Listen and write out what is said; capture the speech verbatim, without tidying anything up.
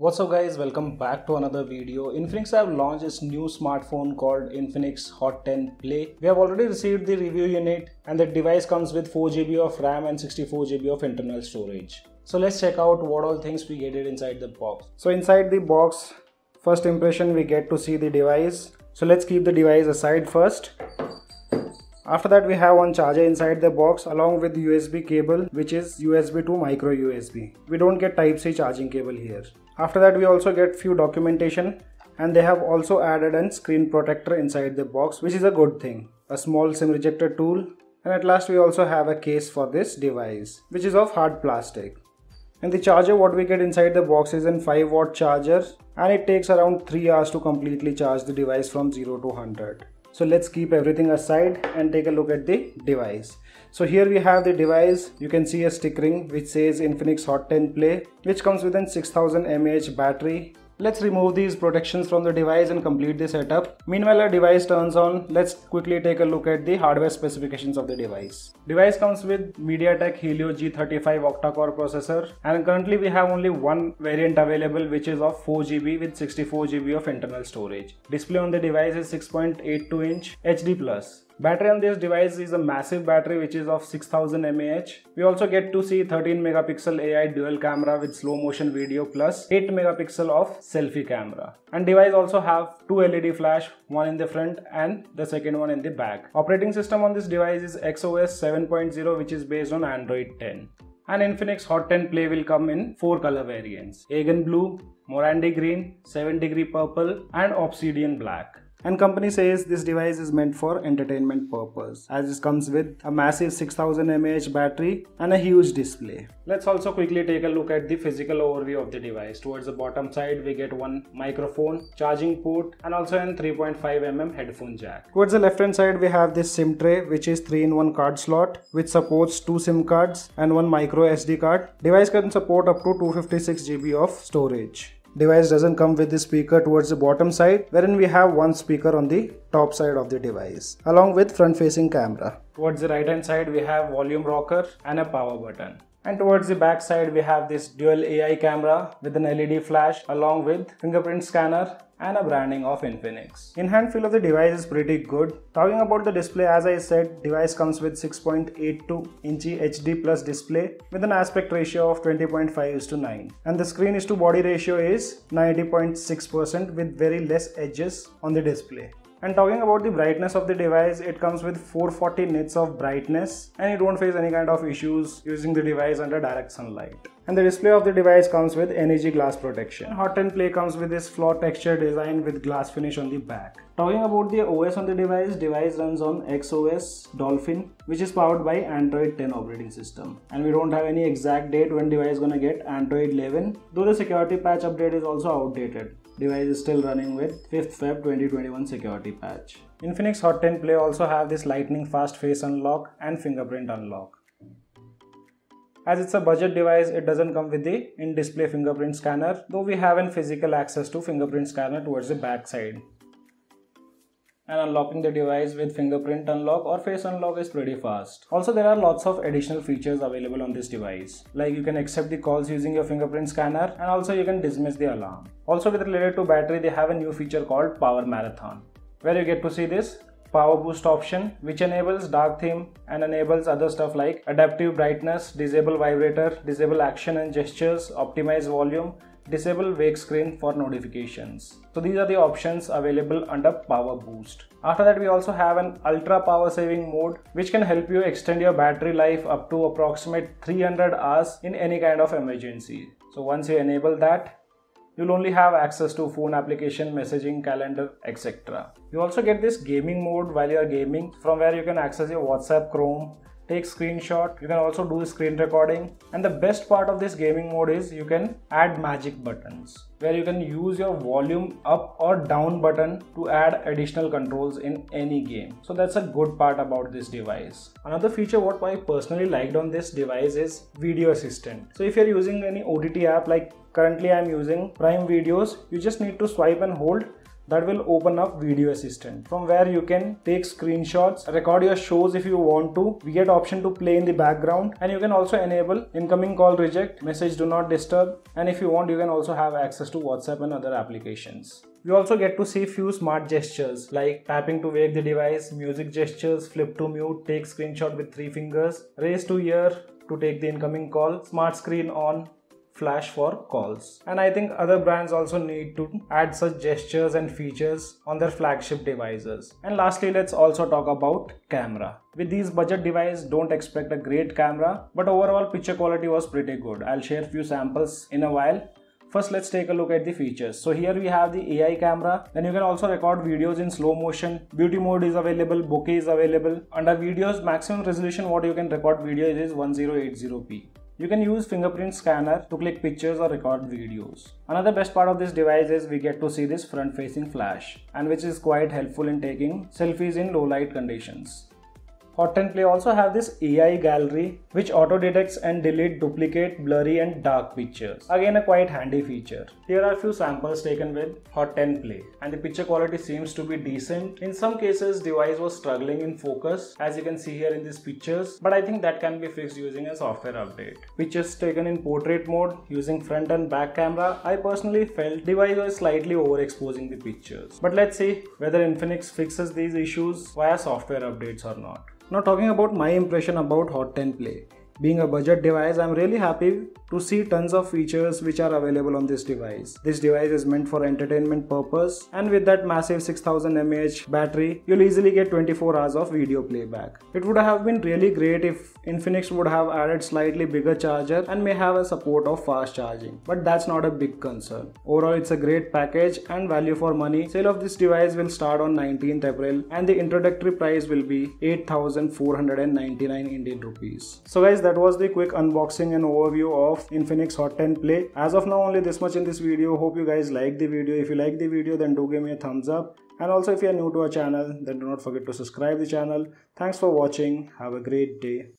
What's up guys, welcome back to another video. Infinix have launched its new smartphone called Infinix Hot ten Play. We have already received the review unit and the device comes with four G B of RAM and sixty-four G B of internal storage. So let's check out what all things we get it inside the box. So inside the box, first impression we get to see the device. So let's keep the device aside first. After that we have one charger inside the box along with U S B cable, which is U S B to micro U S B. We don't get type C charging cable here. After that we also get few documentation, and they have also added a screen protector inside the box, which is a good thing. A small SIM rejector tool, and at last we also have a case for this device, which is of hard plastic. And the charger what we get inside the box is a five watt charger, and it takes around three hours to completely charge the device from zero to one hundred. So let's keep everything aside and take a look at the device. So here we have the device. You can see a stickering which says Infinix Hot ten Play, which comes with a six thousand milliamp hour battery. Let's remove these protections from the device and complete the setup. Meanwhile our device turns on. Let's quickly take a look at the hardware specifications of the device. Device comes with MediaTek Helio G thirty-five octa-core processor, and currently we have only one variant available, which is of four G B with sixty-four G B of internal storage. Display on the device is six point eight two inch H D plus. Battery on this device is a massive battery, which is of six thousand milliamp hour. We also get to see thirteen megapixel A I dual camera with slow motion video plus eight megapixel of selfie camera. And device also have two L E D flash, one in the front and the second one in the back. Operating system on this device is X O S seven point zero, which is based on Android ten. And Infinix Hot ten Play will come in four color variants: Aegean Blue, Morandi Green, seven degree Purple and Obsidian Black. And company says this device is meant for entertainment purpose, as it comes with a massive six thousand milliamp hour battery and a huge display. Let's also quickly take a look at the physical overview of the device. Towards the bottom side we get one microphone, charging port and also an three point five millimeter headphone jack. Towards the left hand side we have this SIM tray, which is three in one card slot, which supports two SIM cards and one micro S D card. Device can support up to two hundred fifty-six G B of storage. Device doesn't come with the speaker towards the bottom side, wherein we have one speaker on the top side of the device along with front facing camera. Towards the right hand side we have volume rocker and a power button. And towards the back side we have this dual A I camera with an L E D flash along with fingerprint scanner and a branding of Infinix. In hand feel of the device is pretty good. Talking about the display, as I said, device comes with six point eight two inchy H D plus display with an aspect ratio of twenty point five is to nine, and the screen is to body ratio is ninety point six percent with very less edges on the display. And talking about the brightness of the device, it comes with four hundred forty nits of brightness, and you don't face any kind of issues using the device under direct sunlight. And the display of the device comes with N E G glass protection. Hot ten Play comes with this floor texture design with glass finish on the back. Talking about the O S on the device, device runs on X O S Dolphin, which is powered by Android ten operating system. And we don't have any exact date when device is gonna get Android eleven, though the security patch update is also outdated. Device is still running with fifth February twenty twenty-one security patch. Infinix Hot ten Play also have this lightning fast face unlock and fingerprint unlock. As it's a budget device, it doesn't come with the in-display fingerprint scanner, though we have an physical access to fingerprint scanner towards the back side. And unlocking the device with fingerprint unlock or face unlock is pretty fast. Also, there are lots of additional features available on this device, like you can accept the calls using your fingerprint scanner, and also you can dismiss the alarm. Also, with related to battery, they have a new feature called Power Marathon, where you get to see this Power Boost option, which enables dark theme and enables other stuff like adaptive brightness, disable vibrator, disable action and gestures, optimize volume, disable wake screen for notifications. So these are the options available under Power Boost. After that we also have an ultra power saving mode, which can help you extend your battery life up to approximate three hundred hours in any kind of emergency. So once you enable that, you'll only have access to phone application, messaging, calendar, et cetera. You also get this gaming mode while you are gaming, from where you can access your WhatsApp, Chrome, take screenshot, you can also do screen recording. And the best part of this gaming mode is you can add magic buttons, where you can use your volume up or down button to add additional controls in any game. So that's a good part about this device. Another feature what I personally liked on this device is video assistant. So if you're using any O T T app, like currently I'm using Prime Videos, you just need to swipe and hold that will open up Video Assistant, from where you can take screenshots, record your shows if you want to. We get option to play in the background, and you can also enable incoming call reject, message do not disturb, and if you want you can also have access to WhatsApp and other applications. You also get to see few smart gestures like tapping to wake the device, music gestures, flip to mute, take screenshot with three fingers, raise to ear to take the incoming call, smart screen on, flash for calls. And I think other brands also need to add such gestures and features on their flagship devices. And lastly, let's also talk about camera. With these budget devices, don't expect a great camera, but overall picture quality was pretty good. I'll share few samples in a while. First, let's take a look at the features. So here we have the A I camera. Then you can also record videos in slow motion. Beauty mode is available, bokeh is available. Under videos, maximum resolution what you can record video is ten eighty p. You can use fingerprint scanner to click pictures or record videos. Another best part of this device is we get to see this front facing flash, and which is quite helpful in taking selfies in low light conditions. Hot ten Play also have this A I Gallery, which auto detects and delete duplicate, blurry and dark pictures. Again, a quite handy feature. Here are few samples taken with Hot ten Play, and the picture quality seems to be decent. In some cases device was struggling in focus, as you can see here in these pictures, but I think that can be fixed using a software update. Pictures taken in portrait mode using front and back camera. I personally felt device was slightly overexposing the pictures, but let's see whether Infinix fixes these issues via software updates or not. Now, talking about my impression about Hot ten Play. Being a budget device, I'm really happy to see tons of features which are available on this device. This device is meant for entertainment purpose, and with that massive six thousand milliamp hour battery, you'll easily get twenty-four hours of video playback. It would have been really great if Infinix would have added slightly bigger charger and may have a support of fast charging, but that's not a big concern. Overall, it's a great package and value for money. Sale of this device will start on nineteenth April, and the introductory price will be eight thousand four hundred ninety-nine Indian rupees. So guys, that was the quick unboxing and overview of Infinix Hot ten Play. As of now, only this much in this video. Hope you guys like the video. If you like the video, then do give me a thumbs up, and also if you are new to our channel, then do not forget to subscribe the channel. Thanks for watching. Have a great day.